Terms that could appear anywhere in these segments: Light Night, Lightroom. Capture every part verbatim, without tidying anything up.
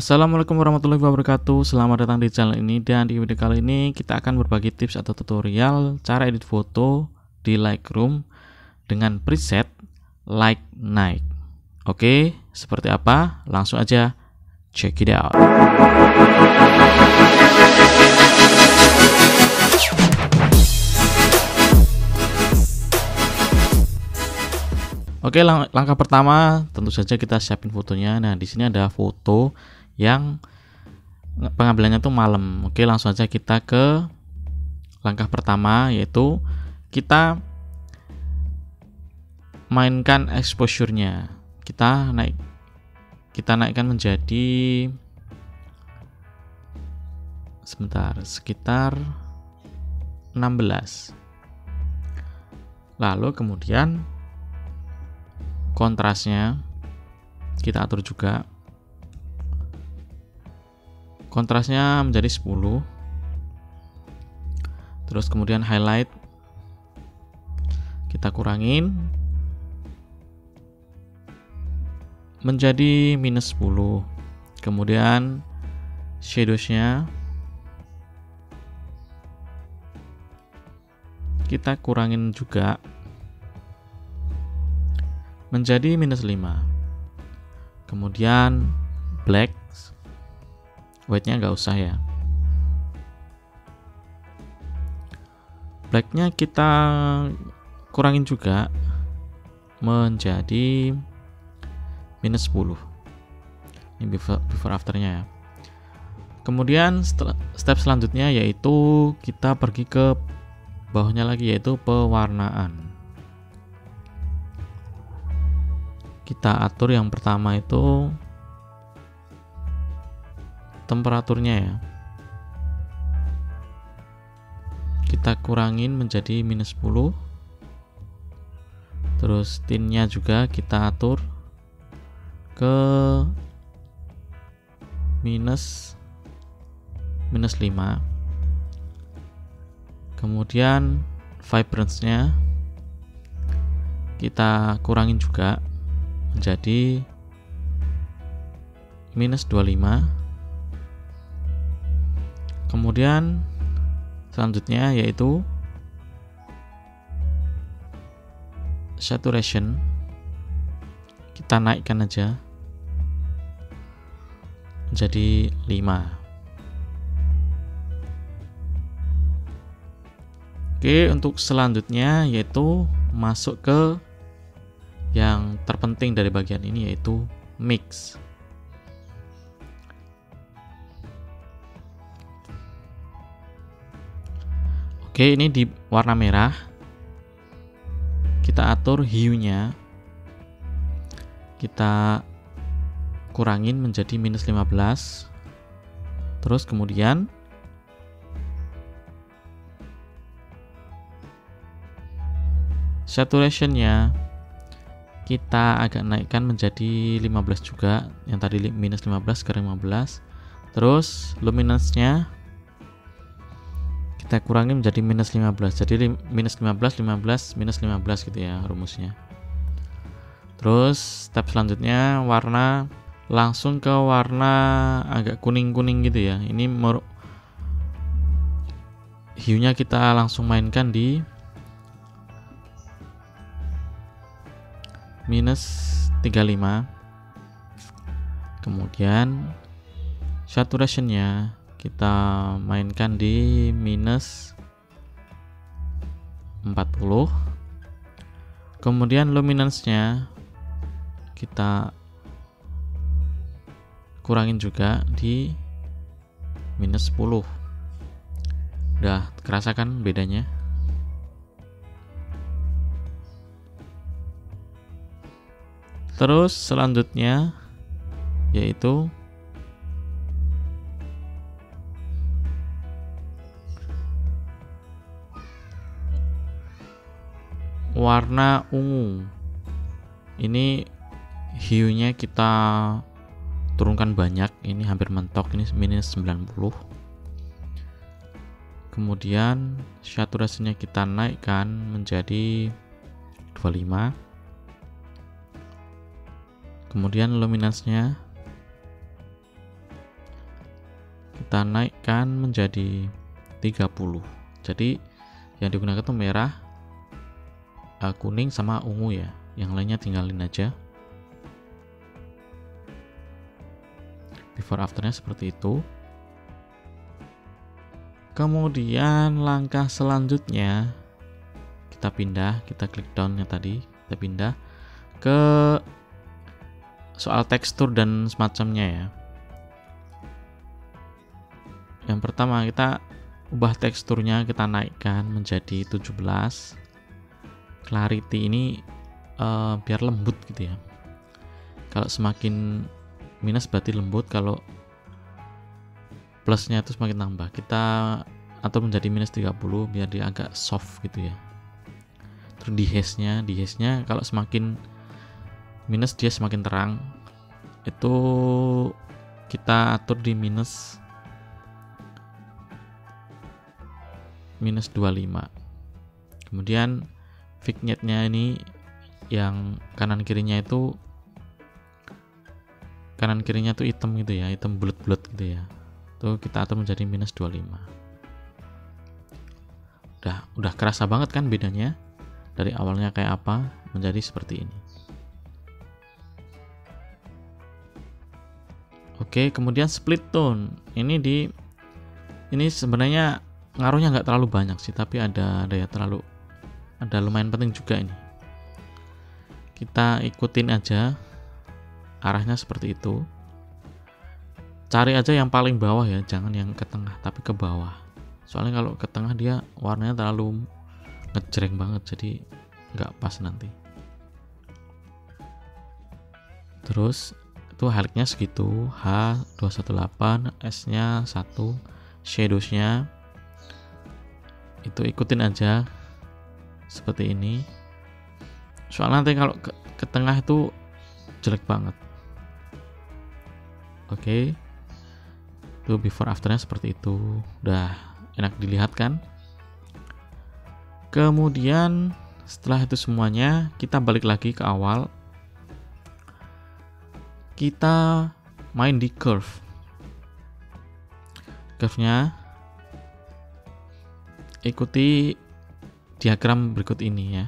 Assalamualaikum warahmatullahi wabarakatuh. Selamat datang di channel ini, dan di video kali ini kita akan berbagi tips atau tutorial cara edit foto di Lightroom dengan preset Light Night. Oke, seperti apa? Langsung aja check it out. Oke, lang langkah pertama tentu saja kita siapin fotonya. Nah, di sini ada foto yang pengambilannya tuh malam. Oke, langsung aja kita ke langkah pertama, yaitu kita mainkan exposure-nya. Kita naik kita naikkan menjadi sebentar sekitar enam belas. Lalu kemudian kontrasnya kita atur juga, kontrasnya menjadi sepuluh, terus kemudian highlight kita kurangin menjadi minus sepuluh, kemudian shadowsnya kita kurangin juga menjadi minus lima, kemudian black, white-nya nggak usah ya, black-nya kita kurangin juga menjadi minus sepuluh. Ini before, before afternya ya. Kemudian step selanjutnya yaitu kita pergi ke bawahnya lagi, yaitu pewarnaan. Kita atur yang pertama itu temperaturnya ya, kita kurangin menjadi minus sepuluh, terus tinnya juga kita atur ke minus minus lima, kemudian vibrance-nya kita kurangin juga menjadi minus dua puluh lima. Kemudian selanjutnya yaitu saturation, kita naikkan aja menjadi lima. Oke, untuk selanjutnya yaitu masuk ke yang terpenting dari bagian ini, yaitu mix. Oke, ini di warna merah kita atur hue-nya, kita kurangin menjadi minus lima belas, terus kemudian saturation-nya kita agak naikkan menjadi lima belas juga, yang tadi minus lima belas sekarang lima belas. Terus luminance-nya kita kurangi menjadi minus lima belas, jadi minus lima belas, lima belas, minus lima belas gitu ya rumusnya. Terus step selanjutnya warna, langsung ke warna agak kuning-kuning gitu ya. Ini hue-nya kita langsung mainkan di minus tiga puluh lima, kemudian saturation-nya kita mainkan di minus empat puluh, kemudian luminance-nya kita kurangin juga di minus sepuluh. Udah kerasa kan bedanya? Terus selanjutnya yaitu warna ungu. Ini hue-nya kita turunkan banyak, ini hampir mentok, ini minus sembilan puluh. Kemudian saturasinya kita naikkan menjadi dua puluh lima. Kemudian luminance-nya kita naikkan menjadi tiga puluh. Jadi yang digunakan itu merah, kuning sama ungu ya. Yang lainnya tinggalin aja. Before afternya seperti itu. Kemudian langkah selanjutnya kita pindah, kita klik down-nya tadi, kita pindah ke soal tekstur dan semacamnya ya. Yang pertama kita ubah teksturnya, kita naikkan menjadi tujuh belas. Clarity ini uh, biar lembut gitu ya. Kalau semakin minus berarti lembut, kalau plusnya itu semakin tambah. Kita atur menjadi minus tiga puluh biar dia agak soft gitu ya. Terus di haze-nya, di haze-nya kalau semakin minus dia semakin terang. Itu kita atur di minus minus dua puluh lima. Kemudian vignette-nya ini yang kanan kirinya itu kanan kirinya tuh hitam gitu ya, hitam bulat-bulat gitu ya. Itu kita atur menjadi minus dua puluh lima. Udah, udah kerasa banget kan bedanya? Dari awalnya kayak apa menjadi seperti ini. Oke, kemudian split tone. Ini di ini sebenarnya ngaruhnya nggak terlalu banyak sih, tapi ada ada ya terlalu ada lumayan penting juga ini. Kita ikutin aja arahnya seperti itu. Cari aja yang paling bawah ya, jangan yang ke tengah tapi ke bawah. Soalnya kalau ke tengah dia warnanya terlalu ngejreng banget, jadi nggak pas nanti. Terus itu highlightnya segitu, H dua satu delapan, S-nya satu, shadows-nya itu ikutin aja seperti ini. Soalnya nanti kalau ke, ke tengah itu jelek banget. Oke, okay. Itu before afternya seperti itu, udah enak dilihat kan? Kemudian setelah itu semuanya kita balik lagi ke awal, kita main di curve. Curve-nya ikuti diagram berikut ini ya.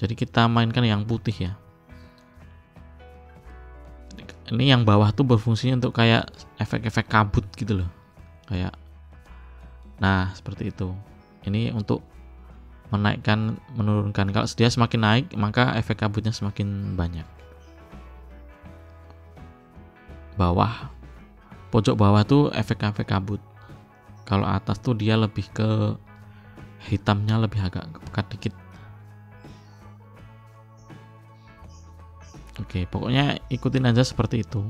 Jadi kita mainkan yang putih ya. Ini yang bawah tuh berfungsinya untuk kayak efek-efek kabut gitu loh, kayak nah seperti itu. Ini untuk menaikkan, menurunkan. Kalau dia semakin naik, maka efek kabutnya semakin banyak. Bawah, pojok bawah tuh efek-efek kabut. Kalau atas tuh dia lebih ke hitamnya, lebih agak pekat dikit. Oke, pokoknya ikutin aja seperti itu.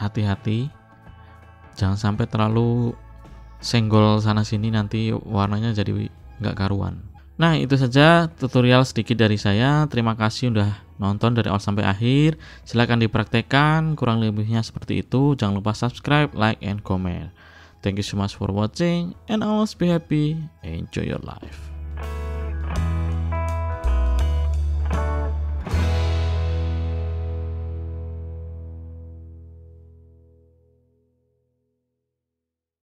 Hati-hati, jangan sampai terlalu senggol sana sini, nanti warnanya jadi nggak karuan. Nah, itu saja tutorial sedikit dari saya. Terima kasih udah nonton dari awal sampai akhir. Silahkan dipraktekkan, kurang lebihnya seperti itu. Jangan lupa subscribe, like, and comment. Thank you so much for watching, and always be happy. Enjoy your life.